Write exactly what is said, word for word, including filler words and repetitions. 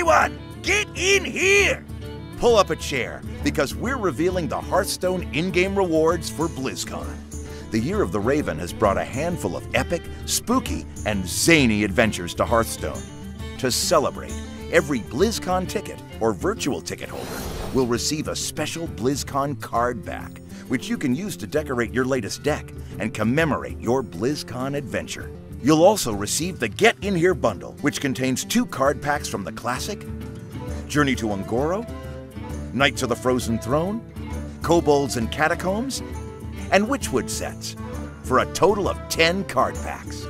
Everyone, get in here! Pull up a chair, because we're revealing the Hearthstone in-game rewards for BlizzCon. The Year of the Raven has brought a handful of epic, spooky, and zany adventures to Hearthstone. To celebrate, every BlizzCon ticket or virtual ticket holder will receive a special BlizzCon card back, which you can use to decorate your latest deck and commemorate your BlizzCon adventure. You'll also receive the Get In Here bundle, which contains two card packs from the Classic, Journey to Un'Goro, Knights of the Frozen Throne, Kobolds and Catacombs, and Witchwood sets, for a total of ten card packs.